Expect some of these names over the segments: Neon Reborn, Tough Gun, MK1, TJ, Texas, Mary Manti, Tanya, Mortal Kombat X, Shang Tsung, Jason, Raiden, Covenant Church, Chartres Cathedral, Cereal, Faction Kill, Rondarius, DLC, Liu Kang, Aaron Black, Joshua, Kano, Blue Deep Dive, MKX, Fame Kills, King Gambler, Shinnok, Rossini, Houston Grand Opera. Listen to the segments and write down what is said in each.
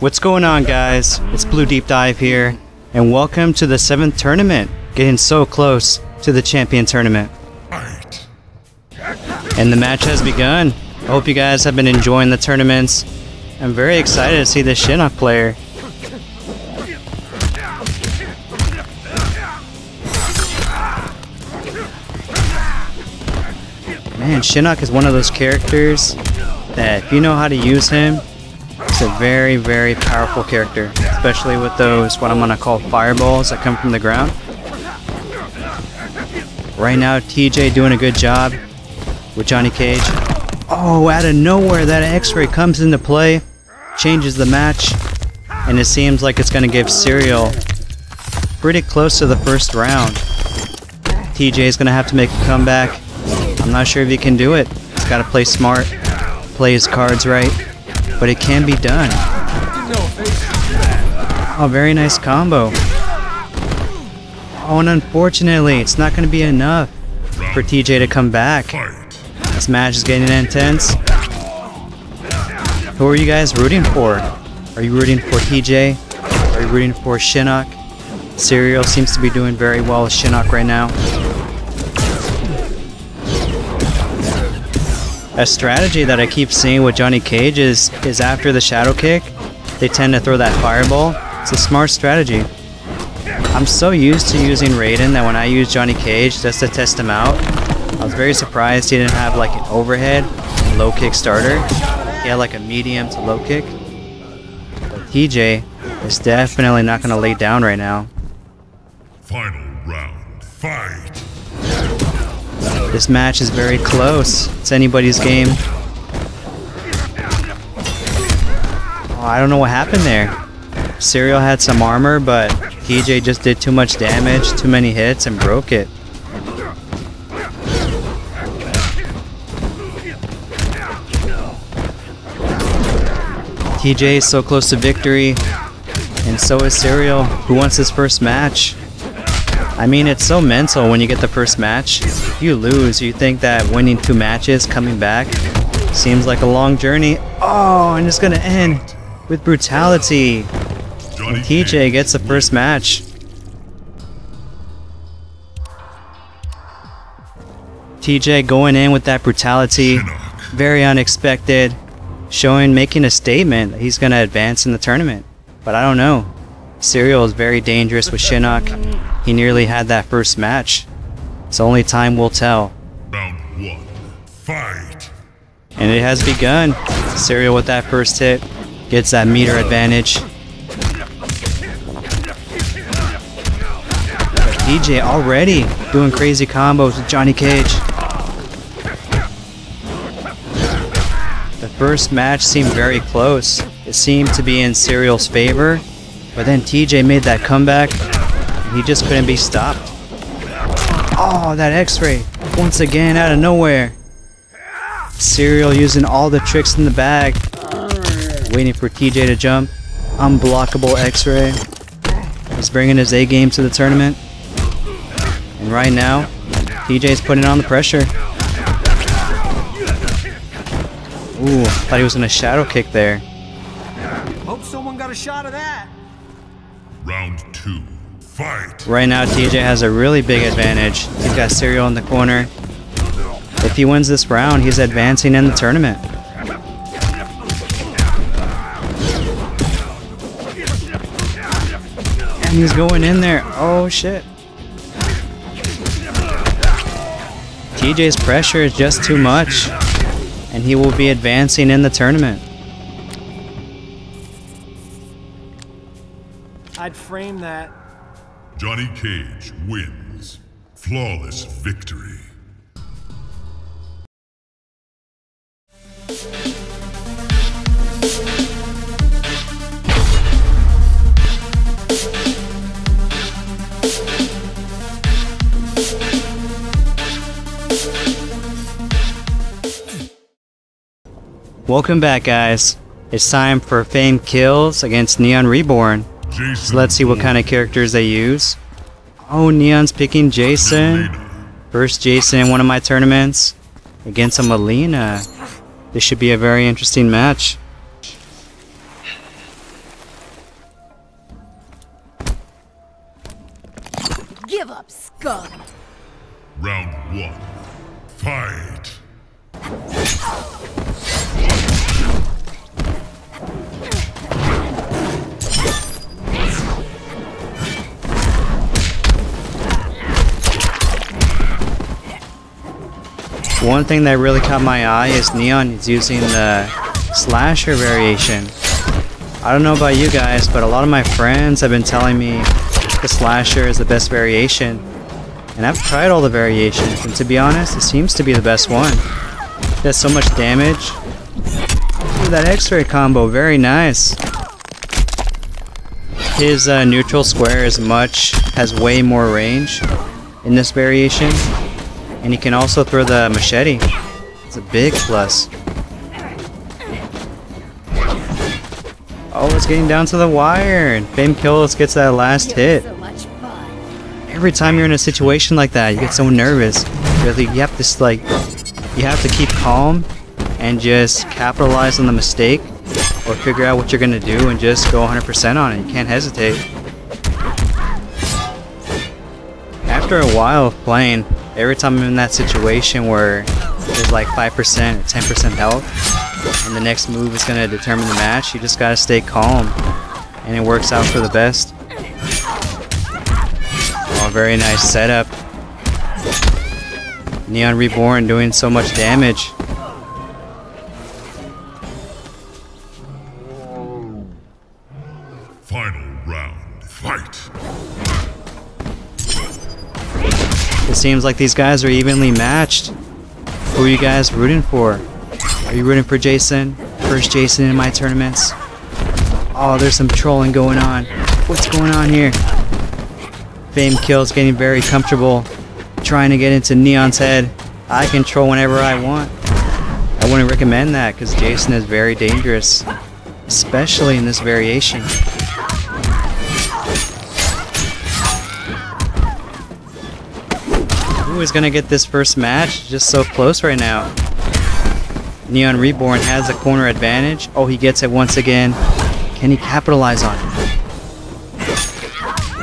What's going on, guys? It's Blue Deep Dive here, and welcome to the 7th tournament, getting so close to the champion tournament. And the match has begun. I hope you guys have been enjoying the tournaments. I'm very excited to see this Shinnok player. Man, Shinnok is one of those characters that if you know how to use him, it's a very, very powerful character, especially with those, what I'm going to call fireballs that come from the ground. Right now, TJ doing a good job with Johnny Cage. Oh, out of nowhere, that X-ray comes into play, changes the match, and it seems like it's going to give Cereal pretty close to the first round. TJ is going to have to make a comeback. I'm not sure if he can do it. He's got to play smart, play his cards right, but it can be done. Oh, very nice combo. Oh, and unfortunately, it's not going to be enough for TJ to come back. This match is getting intense. Who are you guys rooting for? Are you rooting for TJ? Are you rooting for Shinnok? Cereal seems to be doing very well with Shinnok right now. A strategy that I keep seeing with Johnny Cage is after the shadow kick, they tend to throw that fireball. It's a smart strategy. I'm so used to using Raiden that when I use Johnny Cage just to test him out, I was very surprised he didn't have like an overhead and low kick starter. He had like a medium to low kick. But TJ is definitely not going to lay down right now. Final round, fight! This match is very close. It's anybody's game. Oh, I don't know what happened there. Cereal had some armor, but TJ just did too much damage, too many hits, and broke it. TJ is so close to victory, and so is Cereal, who wants his first match. I mean, it's so mental when you get the first match. If you lose, you think that winning 2 matches, coming back, seems like a long journey. Oh, and it's gonna end with brutality. And TJ gets the first match. TJ going in with that brutality, very unexpected, making a statement that he's going to advance in the tournament. But I don't know. Cereal is very dangerous with Shinnok. He nearly had that first match. It's only time will tell. Round 1, fight! And it has begun. Cereal with that first hit gets that meter advantage. TJ already doing crazy combos with Johnny Cage. The first match seemed very close. It seemed to be in Cereal's favor, but then TJ made that comeback, and he just couldn't be stopped. Oh, that X-ray, once again out of nowhere. Cereal using all the tricks in the bag, waiting for TJ to jump. Unblockable X-ray. He's bringing his A game to the tournament. And right now, TJ's putting on the pressure. Ooh, thought he was gonna shadow kick there. Hope someone got a shot of that. Round 2, fight! Right now, TJ has a really big advantage. He's got Cereal in the corner. If he wins this round, he's advancing in the tournament. And he's going in there. Oh shit. TJ's pressure is just too much, and he will be advancing in the tournament. I'd frame that. Johnny Cage wins. Flawless victory. Welcome back, guys. It's time for Fame Kills against Neon Reborn. Jason, so let's see what kind of characters they use. Oh, Neon's picking Jason. First Jason in one of my tournaments against a Mileena. This should be a very interesting match. Give up, scum. Round one. Fight. One thing that really caught my eye is Neon is using the slasher variation. I don't know about you guys, but a lot of my friends have been telling me the slasher is the best variation, and I've tried all the variations, and to be honest, it seems to be the best one. It does so much damage. Ooh, that X-ray combo, very nice. His neutral square has way more range in this variation, and he can also throw the machete. It's a big plus. Oh, it's getting down to the wire, and Fame Kills gets that last hit. Every time you're in a situation like that, you get so nervous. Really, you have to keep calm and just capitalize on the mistake, or figure out what you're gonna do and just go 100% on it. You can't hesitate. After a while of playing, every time I'm in that situation where there's like 5% or 10% health, and the next move is going to determine the match, you just got to stay calm, and it works out for the best. Oh, very nice setup. Neon Reborn doing so much damage. Final round, fight. It seems like these guys are evenly matched. Who are you guys rooting for? Are you rooting for Jason? First Jason in my tournaments. Oh, there's some trolling going on. What's going on here? Fame Kills getting very comfortable, trying to get into Neon's head. I control whenever I want. I wouldn't recommend that because Jason is very dangerous, especially in this variation. Who is gonna get this first match? Just so close right now. Neon Reborn has a corner advantage. Oh, he gets it once again. Can he capitalize on it?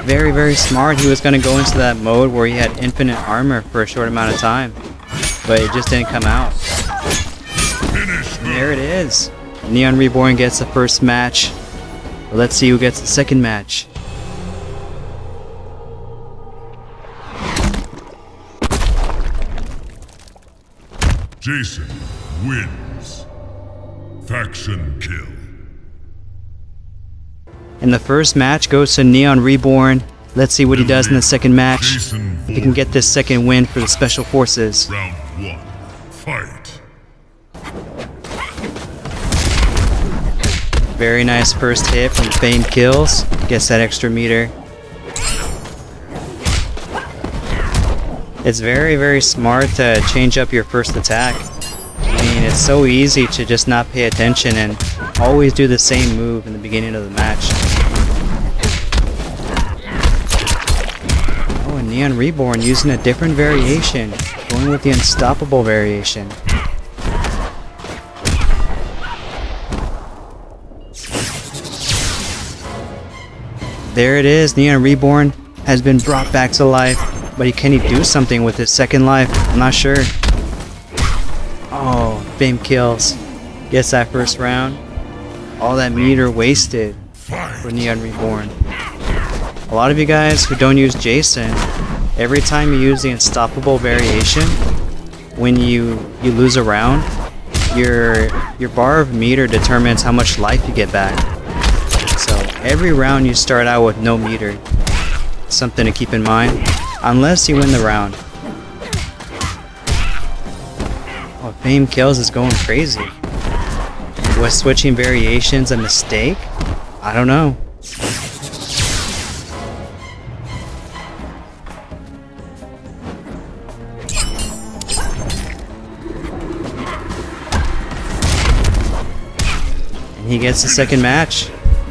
Very, very smart. He was going to go into that mode where he had infinite armor for a short amount of time, but it just didn't come out. And there it is. Neon Reborn gets the first match. But let's see who gets the second match. Jason wins. Faction Kill. And the first match goes to Neon Reborn. Let's see what he does in the second match. If he can get this second win for the Special Forces. Round one, fight. Very nice first hit from Fame Kills. Gets that extra meter. It's very, very smart to change up your first attack. It's so easy to just not pay attention and always do the same move in the beginning of the match. Oh, and Neon Reborn using a different variation, going with the unstoppable variation. There it is, Neon Reborn has been brought back to life, but can he do something with his second life? I'm not sure. Oh, Fame Kills gets that first round. All that meter wasted for Neon Reborn. A lot of you guys who don't use Jason, every time you use the unstoppable variation, when you lose a round, your bar of meter determines how much life you get back. So every round you start out with no meter. Something to keep in mind, unless you win the round. Fame Kills is going crazy. Was switching variations a mistake? I don't know. And he gets the second match.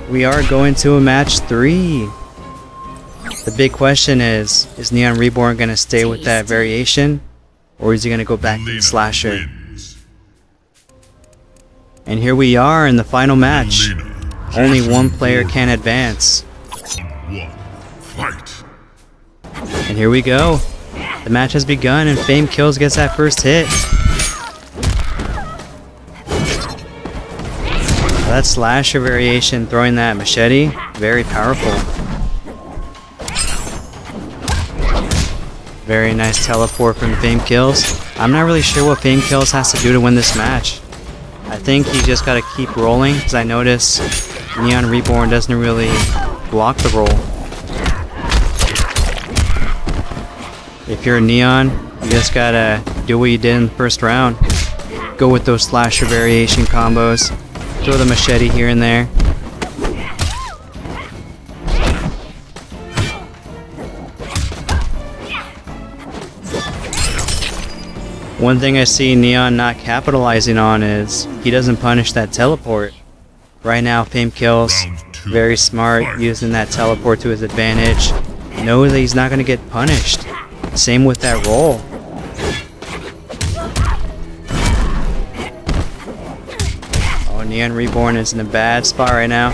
We are going to a match 3. The big question is Neon Reborn going to stay with that variation? Or is he going to go back to the slasher? And here we are in the final match. Only one player can advance. Fight. And here we go. The match has begun and Fame Kills gets that first hit. That slasher variation, throwing that machete, very powerful. Very nice teleport from Fame Kills. I'm not really sure what Fame Kills has to do to win this match. I think you just gotta keep rolling, because I notice Neon Reborn doesn't really block the roll. If you're a Neon, you just gotta do what you did in the first round. Go with those slasher variation combos. Throw the machete here and there. One thing I see Neon not capitalizing on is he doesn't punish that teleport. Right now Fame Kills, very smart, using that teleport to his advantage. Know that he's not going to get punished. Same with that roll. Neon Reborn is in a bad spot right now.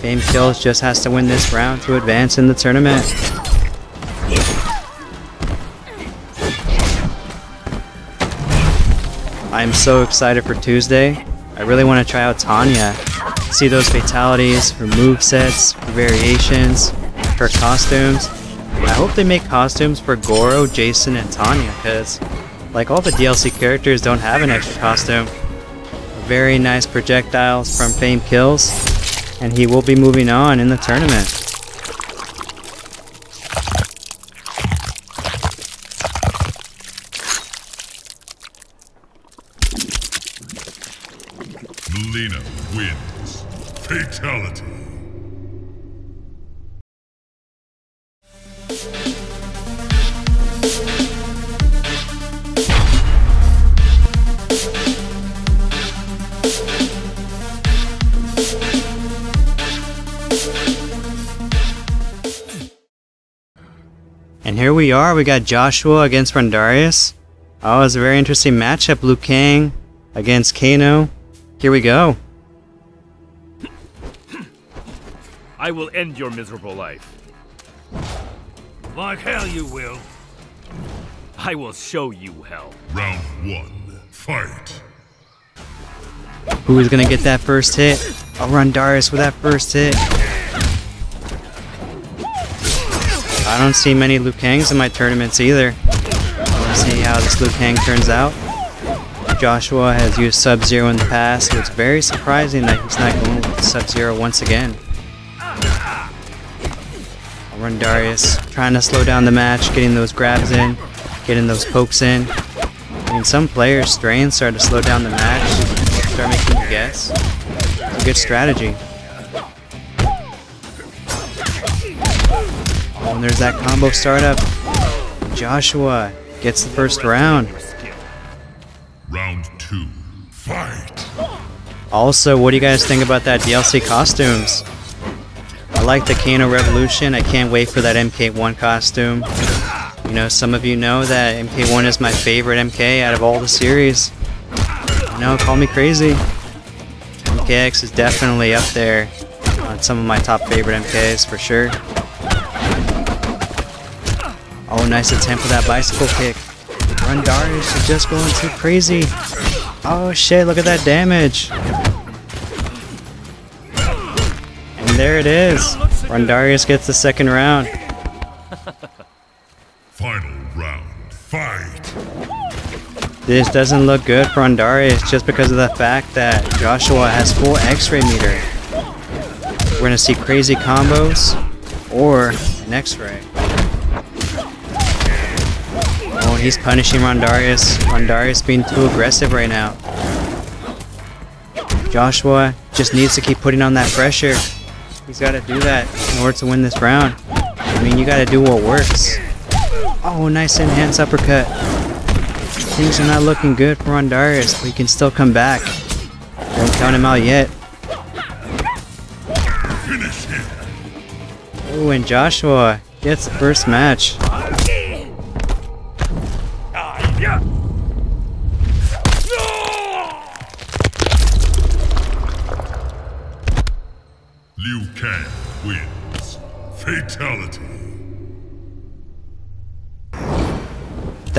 Fame Kills just has to win this round to advance in the tournament. I'm so excited for Tuesday. I really want to try out Tanya. See those fatalities, her movesets, her variations, her costumes. I hope they make costumes for Goro, Jason, and Tanya, because like all the DLC characters don't have an extra costume. Very nice projectiles from Fame Kills, and he will be moving on in the tournament. Mileena wins. Fatality. And here we are, we got Joshua against Rondarius. Oh, it's a very interesting matchup, Liu Kang against Kano. Here we go. I will end your miserable life. Like hell you will. I will show you hell. Round one, fight. Who is gonna get that first hit? Oh, Rondarius with that first hit. I don't see many Liu Kangs in my tournaments either. Let's see how this Liu Kang turns out. Joshua has used Sub-Zero in the past, so it's very surprising that he's not going with Sub-Zero once again. Rondarius trying to slow down the match, getting those grabs in, getting those pokes in. I mean, some players' strains start to slow down the match, start making you guess. It's a good strategy. And there's that combo startup. Joshua gets the first round. Round two, fight. Also, what do you guys think about that DLC costumes? I like the Kano Revolution. I can't wait for that MK1 costume. You know, some of you know that MK1 is my favorite MK out of all the series. You know, call me crazy. MKX is definitely up there on some of my top favorite MKs for sure. Oh, nice attempt for that bicycle kick. Rondarius is just going too crazy. Oh shit, look at that damage. And there it is. Rondarius gets the second round. Final round, fight. This doesn't look good for Rondarius just because of the fact that Joshua has full X-ray meter. We're gonna see crazy combos or an X-ray. He's punishing Rondarius. Rondarius being too aggressive right now. Joshua just needs to keep putting on that pressure. He's got to do that in order to win this round. I mean, you got to do what works. Oh, nice enhanced uppercut. Things are not looking good for Rondarius, but he can still come back. Don't count him out yet. Oh, and Joshua gets the first match. Liu Kang wins. Fatality.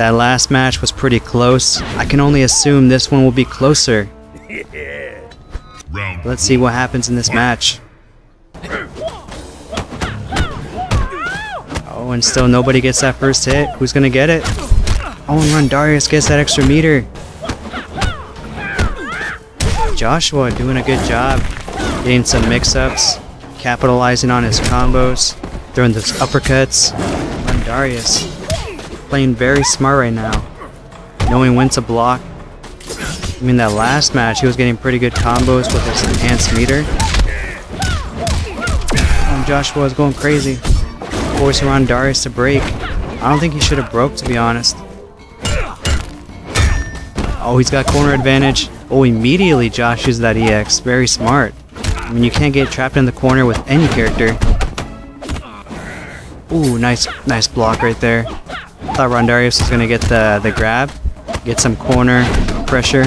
That last match was pretty close. I can only assume this one will be closer. Let's see what happens in this match. Oh, and still nobody gets that first hit. Who's gonna get it? Oh, and Rondarius gets that extra meter. Joshua doing a good job, getting some mix-ups, capitalizing on his combos, throwing those uppercuts. Rondarius playing very smart right now, knowing when to block. I mean, that last match he was getting pretty good combos with his enhanced meter. And Joshua is going crazy, forcing Rondarius to break. I don't think he should have broke, to be honest. Oh, he's got corner advantage. Oh, immediately Josh uses that EX. Very smart. I mean, you can't get trapped in the corner with any character. Ooh, nice block right there. I thought Rondarius was going to get the grab, get some corner pressure.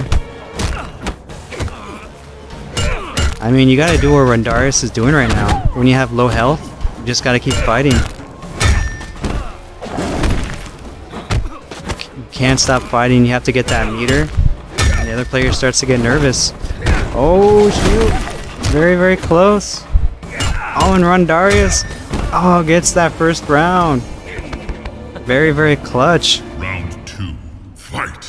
I mean, you got to do what Rondarius is doing right now. When you have low health, you just got to keep fighting. Can't stop fighting. You have to get that meter, and the other player starts to get nervous. Oh shoot, very close. Oh, and Rondarius, oh, gets that first round. Very clutch. Round two, fight.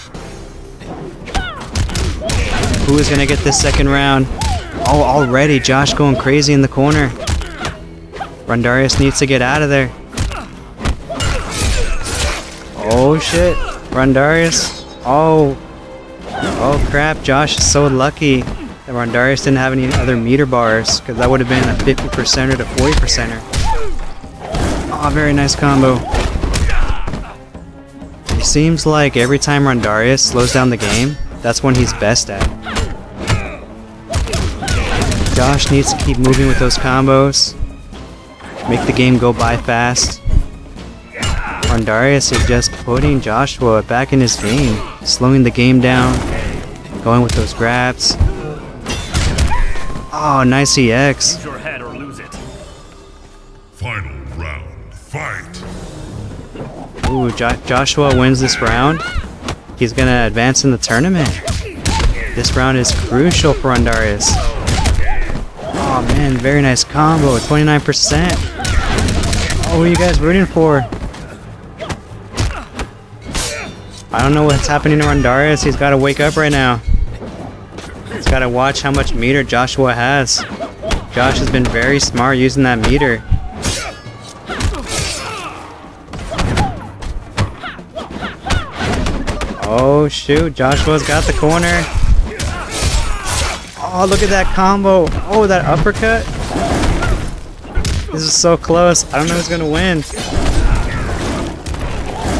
Who is gonna get this second round? Oh, already Josh going crazy in the corner. Rondarius needs to get out of there. Oh shit, Rondarius. Oh crap, Josh is so lucky that Rondarius didn't have any other meter bars, because that would have been a 50%er to 40%er. Oh, very nice combo. It seems like every time Rondarius slows down the game, that's when he's best at. Josh needs to keep moving with those combos, make the game go by fast. Rondarius is just putting Joshua back in his game, slowing the game down, going with those grabs. Oh, nice EX. Use your head or lose it. Final round, fight. Ooh, Joshua wins this round. He's gonna advance in the tournament. This round is crucial for Rondarius. Oh man, very nice combo, 29%. Oh, what are you guys rooting for? I don't know what's happening to Rondarius. He's got to wake up right now. He's got to watch how much meter Joshua has. Josh has been very smart using that meter. Oh shoot, Joshua's got the corner. Oh, look at that combo. Oh, that uppercut. This is so close. I don't know who's going to win.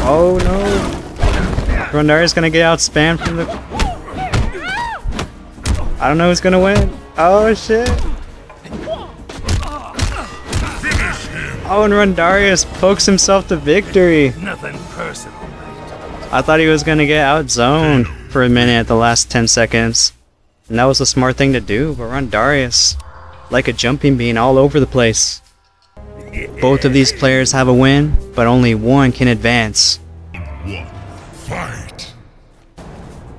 Oh no. Rondarius is gonna get out spammed from the... I don't know who's gonna win. Oh shit! Oh, and Rondarius pokes himself to victory. Nothing personal. I thought he was gonna get out zoned for a minute at the last 10 seconds, and that was a smart thing to do. But Rondarius, like a jumping bean, all over the place. Both of these players have a win, but only one can advance.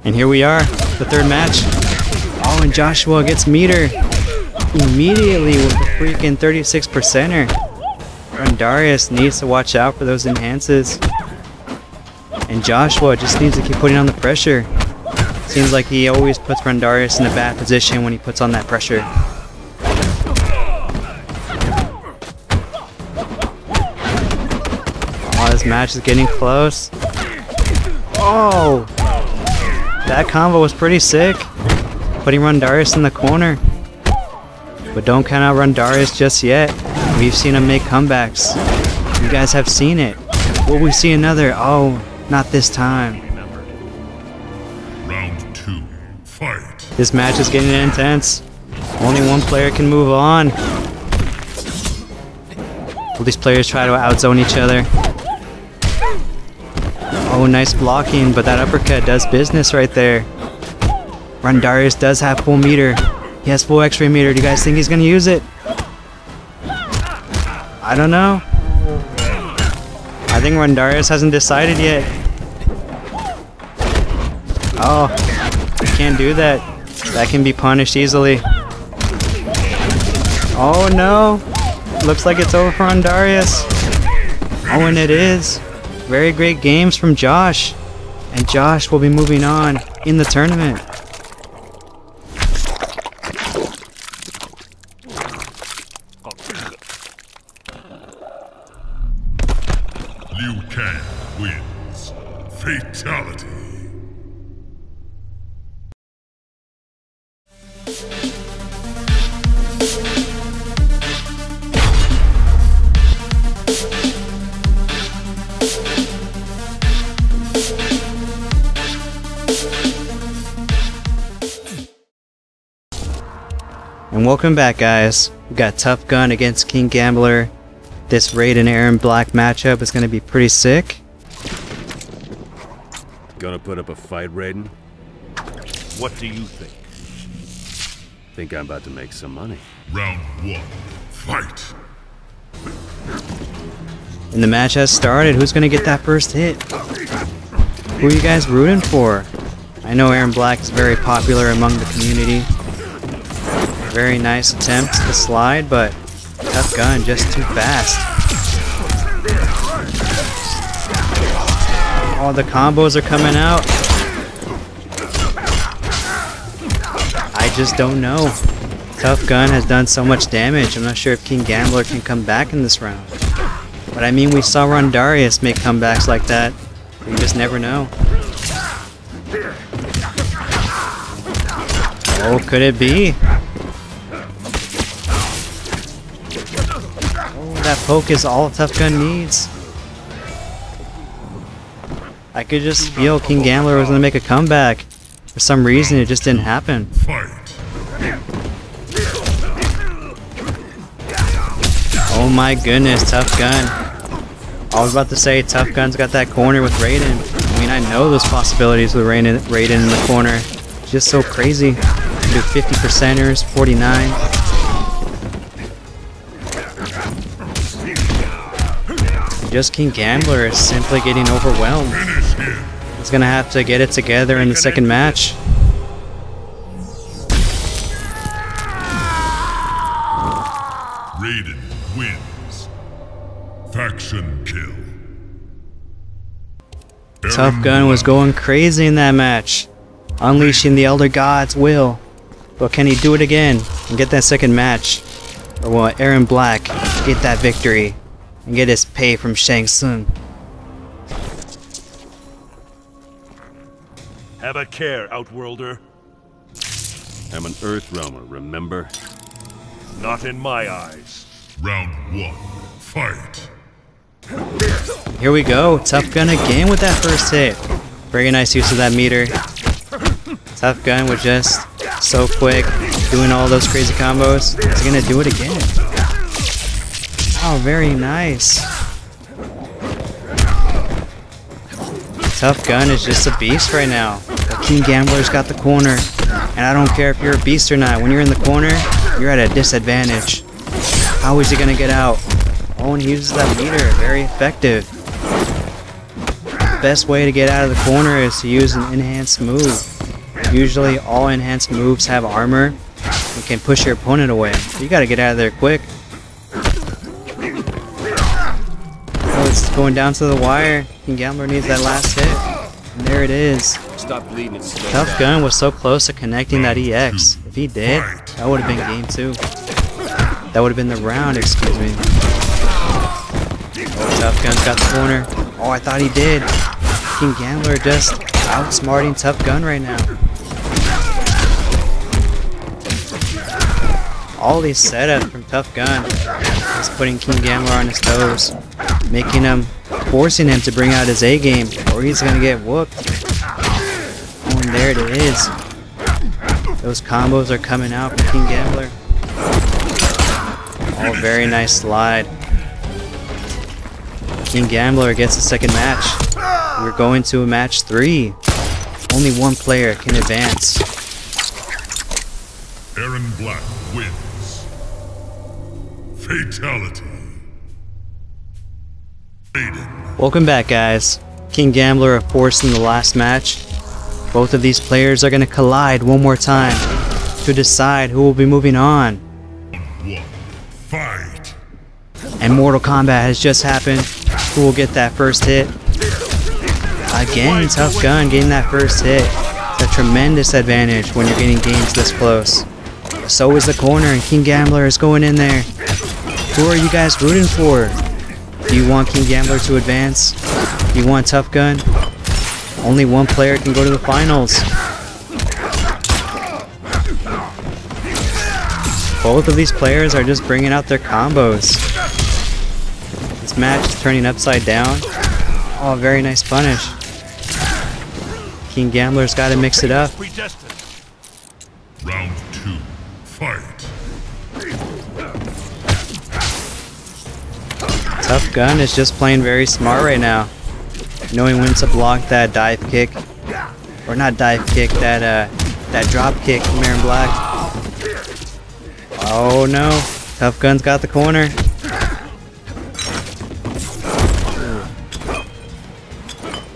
And here we are, the third match. Oh, and Joshua gets meter immediately with a freaking 36%er. Rondarius needs to watch out for those enhances. And Joshua just needs to keep putting on the pressure. Seems like he always puts Rondarius in a bad position when he puts on that pressure. Oh, this match is getting close. Oh! That combo was pretty sick, putting Rondarius in the corner. But don't count out Rondarius just yet. We've seen him make comebacks. You guys have seen it. Will we see another? Oh, not this time. Round two, fight. This match is getting intense. Only one player can move on. Will these players try to outzone each other? Oh, nice blocking, but that uppercut does business right there. Rondarius does have full meter. He has full X-ray meter. Do you guys think he's going to use it? I don't know. I think Rondarius hasn't decided yet. Oh, you can't do that. That can be punished easily. Oh no! Looks like it's over for Rondarius. Oh, and it is. Very great games from Josh. And Josh will be moving on in the tournament. Liu Kang wins. Fatality. And welcome back, guys. We've got Tough Gun against King Gambler. This Raiden Aaron Black matchup is going to be pretty sick. Gonna put up a fight, Raiden? What do you think? Think I'm about to make some money. Round one, fight. And the match has started. Who's going to get that first hit? Who are you guys rooting for? I know Aaron Black is very popular among the community. Very nice attempt to slide, but Tough Gun just too fast. All the combos are coming out. I just don't know. Tough Gun has done so much damage. I'm not sure if King Gambler can come back in this round. But I mean, we saw Rondarius make comebacks like that. You just never know. Oh, could it be? That poke is all Tough Gun needs. I could just feel King Gambler was gonna make a comeback. For some reason, it just didn't happen. Fight. Oh my goodness, Tough Gun. I was about to say Tough Gun's got that corner with Raiden. I mean, I know those possibilities with Raiden in the corner. Just so crazy. Do 50%ers, 49. Just King Gambler is simply getting overwhelmed. He's gonna have to get it together in the second match. Raiden wins. Faction kill. Tough Gun was going crazy in that match, unleashing the Elder God's will. But can he do it again and get that second match? Or will Aaron Black get that victory and get his pay from Shang Tsung? Have a care, Outworlder. I'm an Earthrealmer, remember? Not in my eyes. Round one, fight. Here we go, Tough Gun again with that first hit. Very nice use of that meter. Tough Gun was just so quick, doing all those crazy combos. He's gonna do it again. Oh, very nice. Tough Gun is just a beast right now. But King Gambler's got the corner. And I don't care if you're a beast or not. When you're in the corner, you're at a disadvantage. How is he going to get out? Oh, and he uses that meter. Very effective. The best way to get out of the corner is to use an enhanced move. Usually, all enhanced moves have armor and can push your opponent away. You got to get out of there quick. Going down to the wire. King Gambler needs that last hit. And there it is. Stop bleeding. Tough Gun was so close to connecting that EX. If he did, that would have been game two. That would have been the round, excuse me. Oh, Tough Gun's got the corner. Oh, I thought he did. King Gambler just outsmarting Tough Gun right now. All these setups from Tough Gun is putting King Gambler on his toes. Making him, forcing him to bring out his A game, or he's gonna get whooped. Oh, and there it is. Those combos are coming out from King Gambler. Oh, very nice slide. King Gambler gets a second match. We're going to a match three. Only one player can advance. Aaron Black wins. Fatality. Welcome back, guys. King Gambler, of course, in the last match, Both of these players are going to collide one more time to decide who will be moving on. Fight. And Mortal Kombat has just happened. Who will get that first hit? Again, Tough Gun getting that first hit. It's a tremendous advantage when you're getting games this close. So is the corner, and King Gambler is going in there. Who are you guys rooting for? Do you want King Gambler to advance? Do you want Tough Gun? Only one player can go to the finals. Both of these players are just bringing out their combos. This match is turning upside down. Oh, very nice punish. King Gambler's got to mix it up. Round two, fight. Tough Gun is just playing very smart right now, knowing when to block that dive kick, or not dive kick, that drop kick from Aaron Black. Oh no, Tough Gun's got the corner.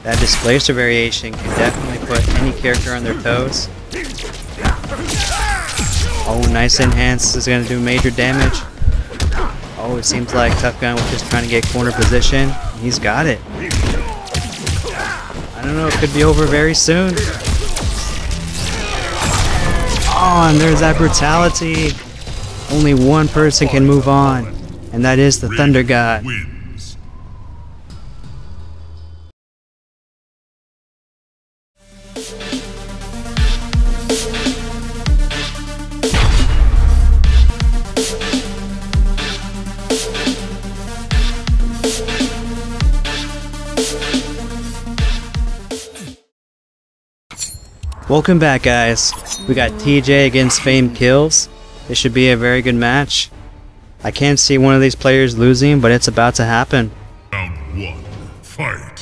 That displacer variation can definitely put any character on their toes. Oh, nice enhance is going to do major damage. Oh, it seems like Tough Gun was just trying to get corner position. He's got it. I don't know, it could be over very soon. Oh, and there's that brutality. Only one person can move on, and that is the Thunder God. Welcome back, guys. We got TJ against Fame Kills. This should be a very good match. I can't see one of these players losing, but it's about to happen. Round one, fight.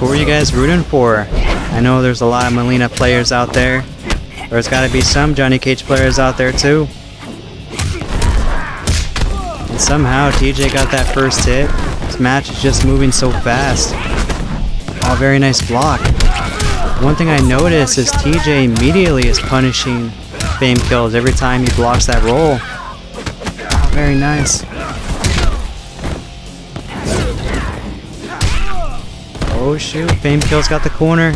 Who are you guys rooting for? I know there's a lot of Mileena players out there. There's got to be some Johnny Cage players out there too. And somehow TJ got that first hit. This match is just moving so fast. Oh, very nice block. One thing I noticed is TJ immediately is punishing Fame Kills every time he blocks that roll. Oh, very nice. Oh shoot, Fame Kills got the corner.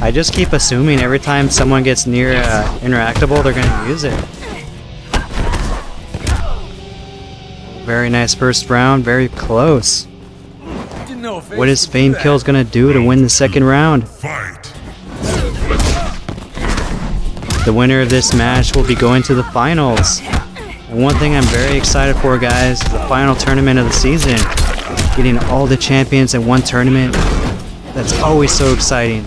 I just keep assuming every time someone gets near interactable, they're gonna use it. Very nice first round, very close. What is Fame Kills gonna do to win the second round? Fight. The winner of this match will be going to the finals. And one thing I'm very excited for, guys, is the final tournament of the season. Getting all the champions in one tournament, that's always so exciting.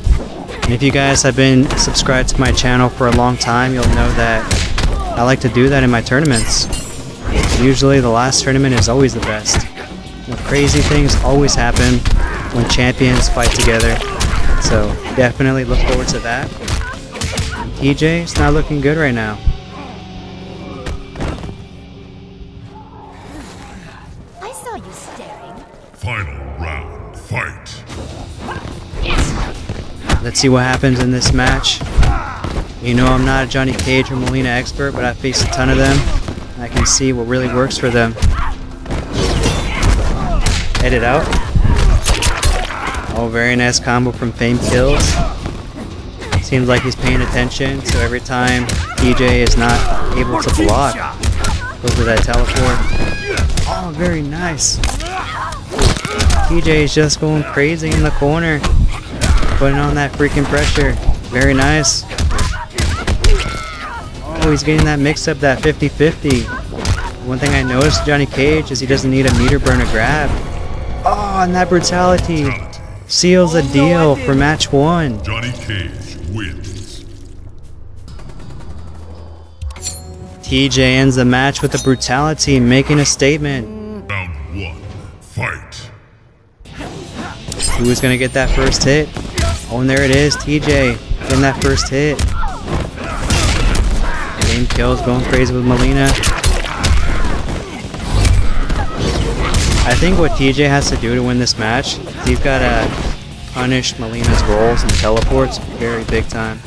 And if you guys have been subscribed to my channel for a long time, you'll know that I like to do that in my tournaments. Usually the last tournament is always the best. Well, crazy things always happen when champions fight together, so definitely look forward to that. TJ, it's not looking good right now. I saw you staring. Final round, fight. Let's see what happens in this match. You know, I'm not a Johnny Cage or Mileena expert, but I faced a ton of them, and I can see what really works for them. Head it out. Oh, very nice combo from Fame Kills. Seems like he's paying attention, so every time TJ is not able to block, goes with that teleport. Oh, very nice. TJ is just going crazy in the corner, putting on that freaking pressure. Very nice. Oh, he's getting that mix-up, that 50-50. One thing I noticed Johnny Cage is he doesn't need a meter burner grab. Oh, and that brutality seals the deal for match one. Johnny Cage wins. TJ ends the match with the brutality, making a statement. Round one, fight. Who's gonna get that first hit? Oh, and there it is, TJ getting that first hit. Fame Kills going crazy with Mileena. I think what TJ has to do to win this match, he's got to punish Milena's rolls and teleports very big time.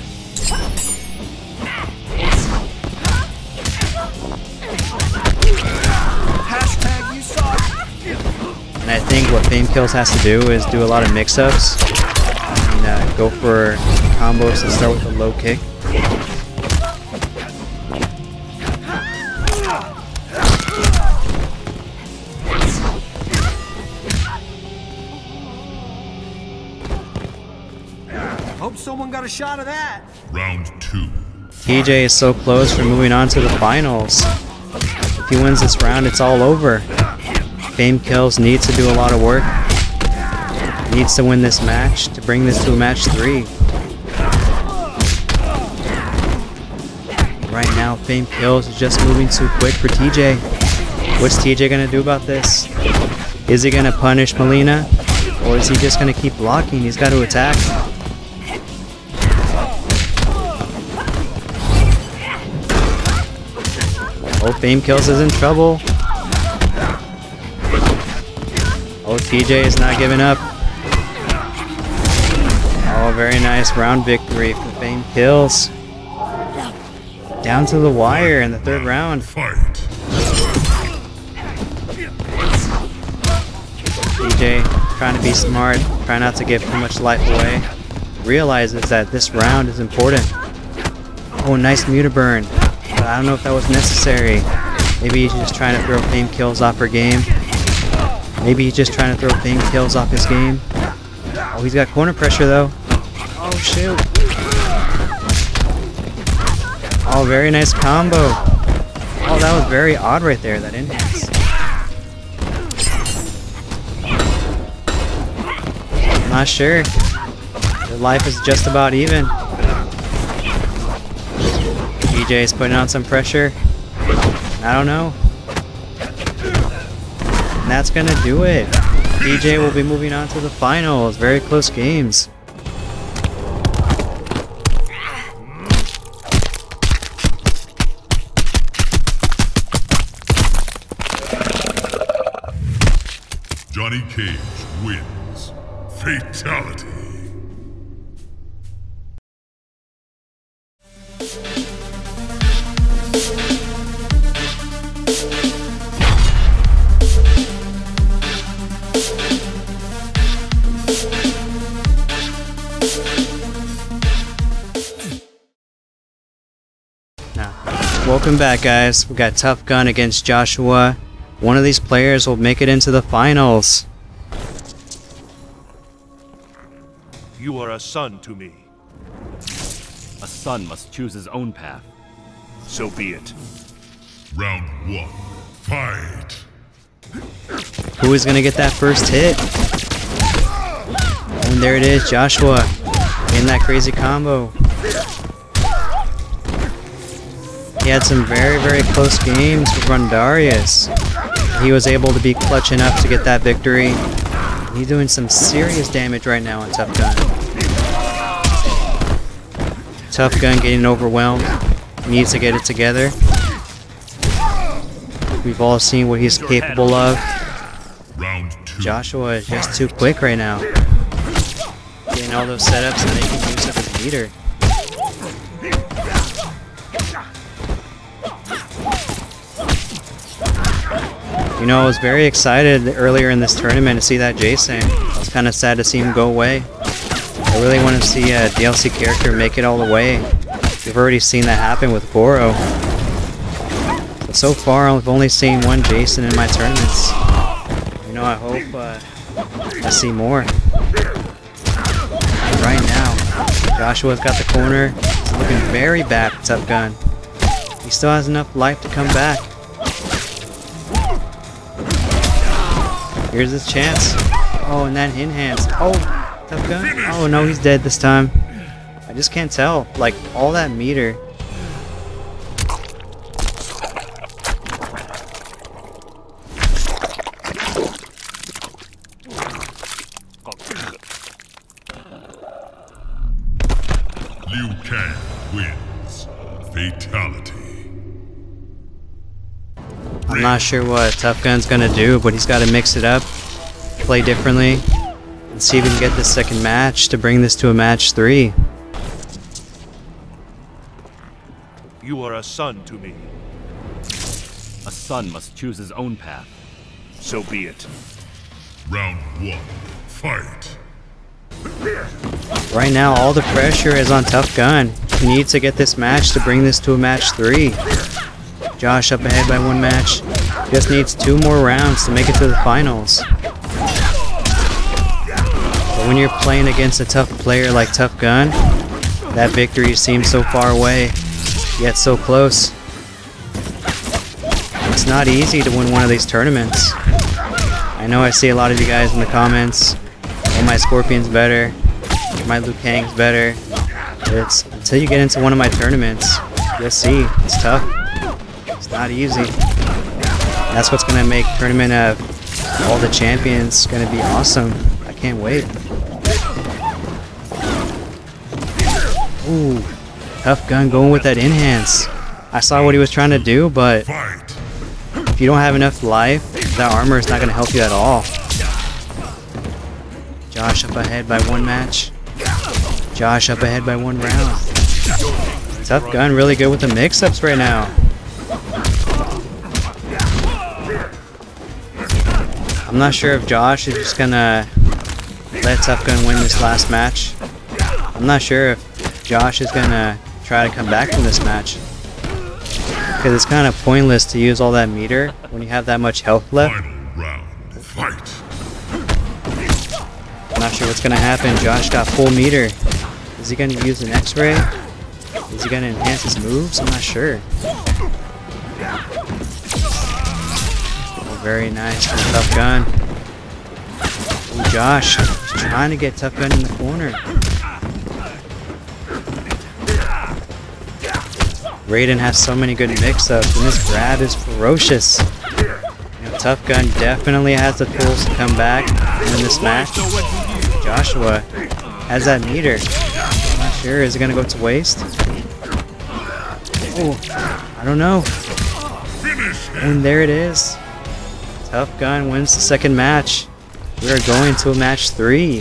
And I think what Fame Kills has to do is do a lot of mix-ups and go for combos that start with a low kick. Hope someone got a shot of that. Round two. TJ is so close for moving on to the finals. If he wins this round, it's all over. Fame Kills needs to do a lot of work. Needs to win this match to bring this to a match three. Right now, Fame Kills is just moving too quick for TJ. What's TJ gonna do about this? Is he gonna punish Mileena, or is he just gonna keep blocking? He's got to attack. Oh, Fame Kills is in trouble. Oh, TJ is not giving up. Oh, very nice round victory for Fame Kills. Down to the wire in the third round. Fight. TJ trying to be smart, trying not to give too much life away. Realizes that this round is important. Oh, nice muta burn. But I don't know if that was necessary. Maybe he's just trying to throw Fame Kills off her game. Maybe he's just trying to throw Fame Kills off his game. Oh, he's got corner pressure though. Oh shoot. Oh, very nice combo. Oh, that was very odd right there, that index. I'm not sure. Their life is just about even. TJ's putting on some pressure. I don't know. And that's gonna do it. TJ will be moving on to the finals. Very close games. Johnny Cage wins. Fatality. Welcome back, guys. We got Tough Gun against Joshua. One of these players will make it into the finals. You are a son to me. A son must choose his own path. So be it. Round one, fight. Who is gonna get that first hit? And there it is, Joshua in that crazy combo. He had some very close games with Rondarius. He was able to be clutch enough to get that victory. He's doing some serious damage right now on Tough Gun. Tough Gun getting overwhelmed. He needs to get it together. We've all seen what he's capable of. Joshua is just too quick right now. Getting all those setups and making use of his meter. You know, I was very excited earlier in this tournament to see that Jason. I was kind of sad to see him go away. I really want to see a DLC character make it all the way. We've already seen that happen with Goro. But so far, I've only seen one Jason in my tournaments. You know, I hope I see more. Right now, Joshua's got the corner. He's looking very bad for Tough Gun. He still has enough life to come back. Here's his chance. Oh, and that enhance. Oh, Tough Gun. Oh no, he's dead this time. I just can't tell. Like, all that meter. Liu Kang wins. Fatality. I'm not sure what Tough Gun's gonna do, but he's gotta mix it up, play differently, and see if we can get this second match to bring this to a match 3. You are a son to me. A son must choose his own path. So be it. Round 1, fight. Right now, all the pressure is on Tough Gun. He needs to get this match to bring this to a match 3. Josh up ahead by 1 match. Just needs 2 more rounds to make it to the finals. But when you're playing against a tough player like Tough Gun, that victory seems so far away, yet so close. It's not easy to win one of these tournaments. I know I see a lot of you guys in the comments, oh, my Scorpion's better, my Liu Kang's better. It's until you get into one of my tournaments, you'll see, it's tough. It's not easy. That's what's going to make Tournament of All the Champions going to be awesome. I can't wait. Ooh, Tough Gun going with that enhance. I saw what he was trying to do, but if you don't have enough life, that armor is not going to help you at all. Josh up ahead by 1 match. Josh up ahead by 1 round. Tough Gun really good with the mix-ups right now. I'm not sure if Josh is just gonna let Tough Gun win this last match. I'm not sure if Josh is gonna try to come back from this match, because it's kind of pointless to use all that meter when you have that much health left. I'm not sure what's gonna happen. Josh got full meter. Is he gonna use an X-ray? Is he gonna enhance his moves? I'm not sure. Oh, very nice from Tough Gun. Ooh, Josh is trying to get Tough Gun in the corner. Raiden has so many good mix-ups, and this grab is ferocious. You know, Tough Gun definitely has the tools to come back in this match. Joshua has that meter. I'm not sure, is it gonna go to waste? Oh, I don't know. And there it is. Tough Gun wins the second match. We are going to a match 3.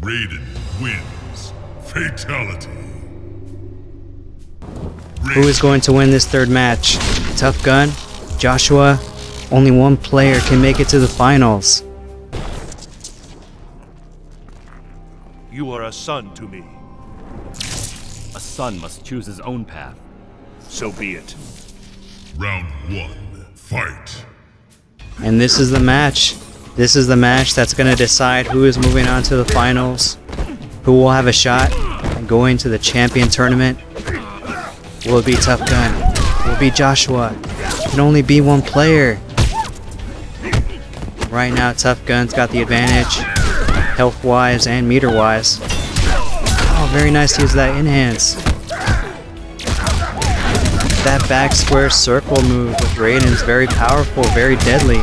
Raiden wins. Fatality. Who is going to win this third match? Tough Gun? Joshua? Only one player can make it to the finals. You are a son to me. A son must choose his own path. So be it. Round 1, fight. And this is the match. This is the match that's going to decide who is moving on to the finals, who will have a shot at going to the champion tournament. Will it be Tough Gun? Will it be Joshua? It can only be one player. Right now, Tough Gun's got the advantage, health-wise and meter-wise. Oh, very nice to use that enhance. That back square circle move with Raiden is very powerful, very deadly.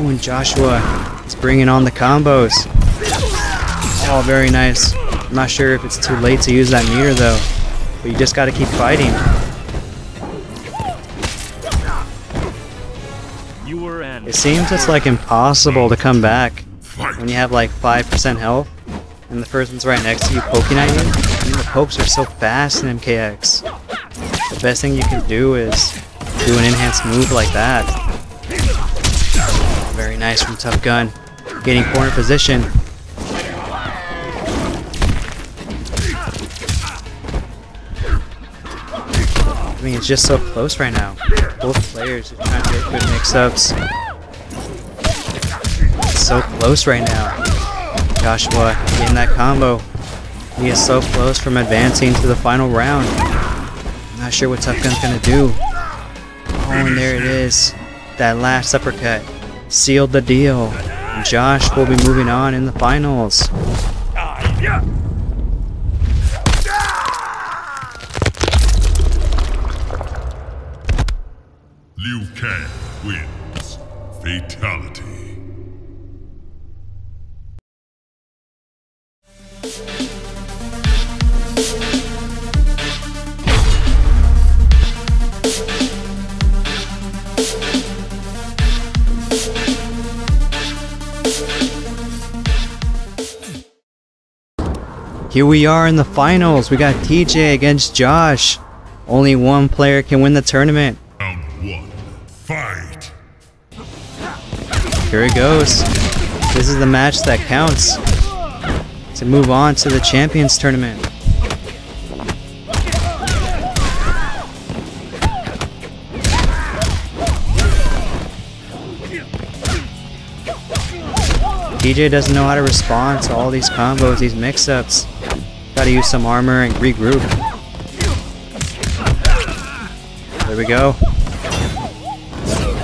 Ooh, and Joshua is bringing on the combos. Oh, very nice. I'm not sure if it's too late to use that meter, though. But you just gotta keep fighting. It seems it's like impossible to come back when you have like 5% health and the person's right next to you poking at you. I mean, the pokes are so fast in MKX. The best thing you can do is do an enhanced move like that. Oh, very nice from Tough Gun. Getting corner position. I mean, it's just so close right now. Both players are trying to get good mix-ups. So close right now. Joshua in that combo. He is so close from advancing to the final round. I'm not sure what Tough Gun's gonna do. Oh, and there it is. That last uppercut sealed the deal. And Josh will be moving on in the finals. Liu Kang wins. Fatality. Here we are in the finals. We got TJ against Josh. Only one player can win the tournament. Round one, fight. Here it goes. This is the match that counts to move on to the Champions Tournament. TJ doesn't know how to respond to all these combos, these mix-ups. Gotta use some armor and regroup. There we go.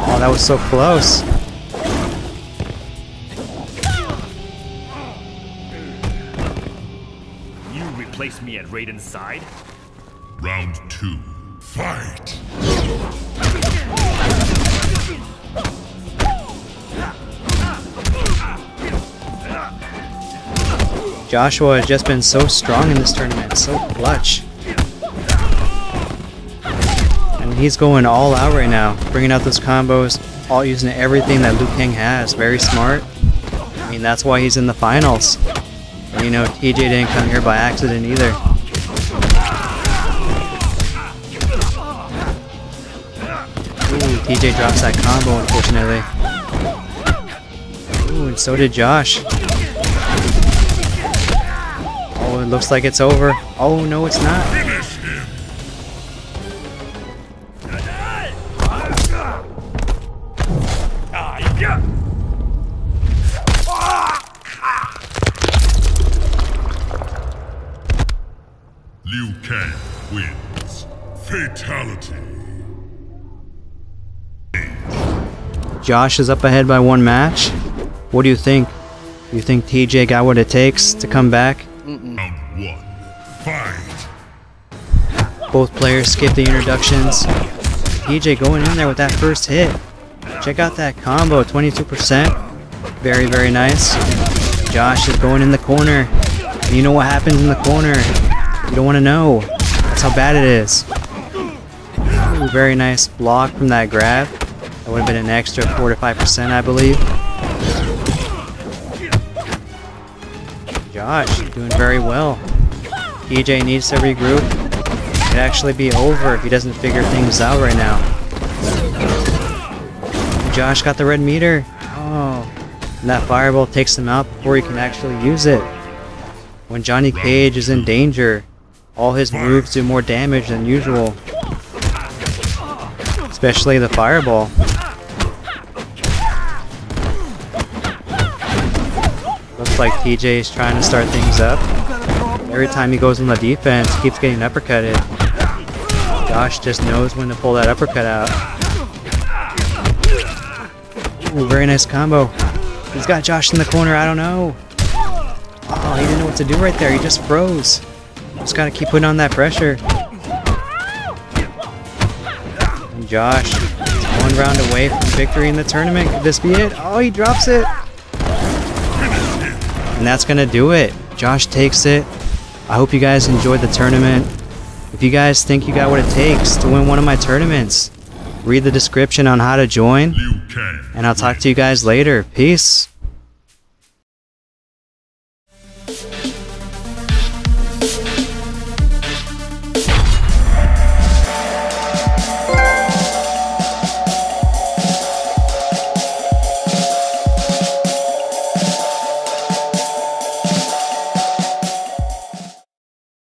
Oh, that was so close. You replace me at Raiden's side? Round two, fight! Joshua has just been so strong in this tournament, so clutch. He's going all out right now, bringing out those combos, all using everything that Liu Kang has. Very smart. I mean, that's why he's in the finals. And you know, TJ didn't come here by accident either. Ooh, TJ drops that combo, unfortunately. Ooh, and so did Josh. Oh, it looks like it's over. Oh, no, it's not. Liu Kang wins. Fatality. Josh is up ahead by one match. What do you think? You think TJ got what it takes to come back? Round one, fight. Both players skip the introductions. TJ going in there with that first hit. Check out that combo, 22%. Very, very nice. Josh is going in the corner. And you know what happens in the corner. You don't want to know. That's how bad it is. Ooh, very nice block from that grab. That would have been an extra 4 to 5%, I believe. Josh, doing very well. TJ needs to regroup. It could actually be over if he doesn't figure things out right now. Josh got the red meter. Oh, and that fireball takes him out before he can actually use it. When Johnny Cage is in danger, all his moves do more damage than usual. Especially the fireball. Looks like TJ is trying to start things up. Every time he goes on the defense, he keeps getting uppercutted. Josh just knows when to pull that uppercut out. Ooh, very nice combo. He's got Josh in the corner, I don't know. Oh, he didn't know what to do right there. He just froze. Just gotta keep putting on that pressure. And Josh, one round away from victory in the tournament. Could this be it? Oh, he drops it. And that's gonna do it. Josh takes it. I hope you guys enjoyed the tournament. If you guys think you got what it takes to win one of my tournaments, read the description on how to join. And I'll talk to you guys later. Peace.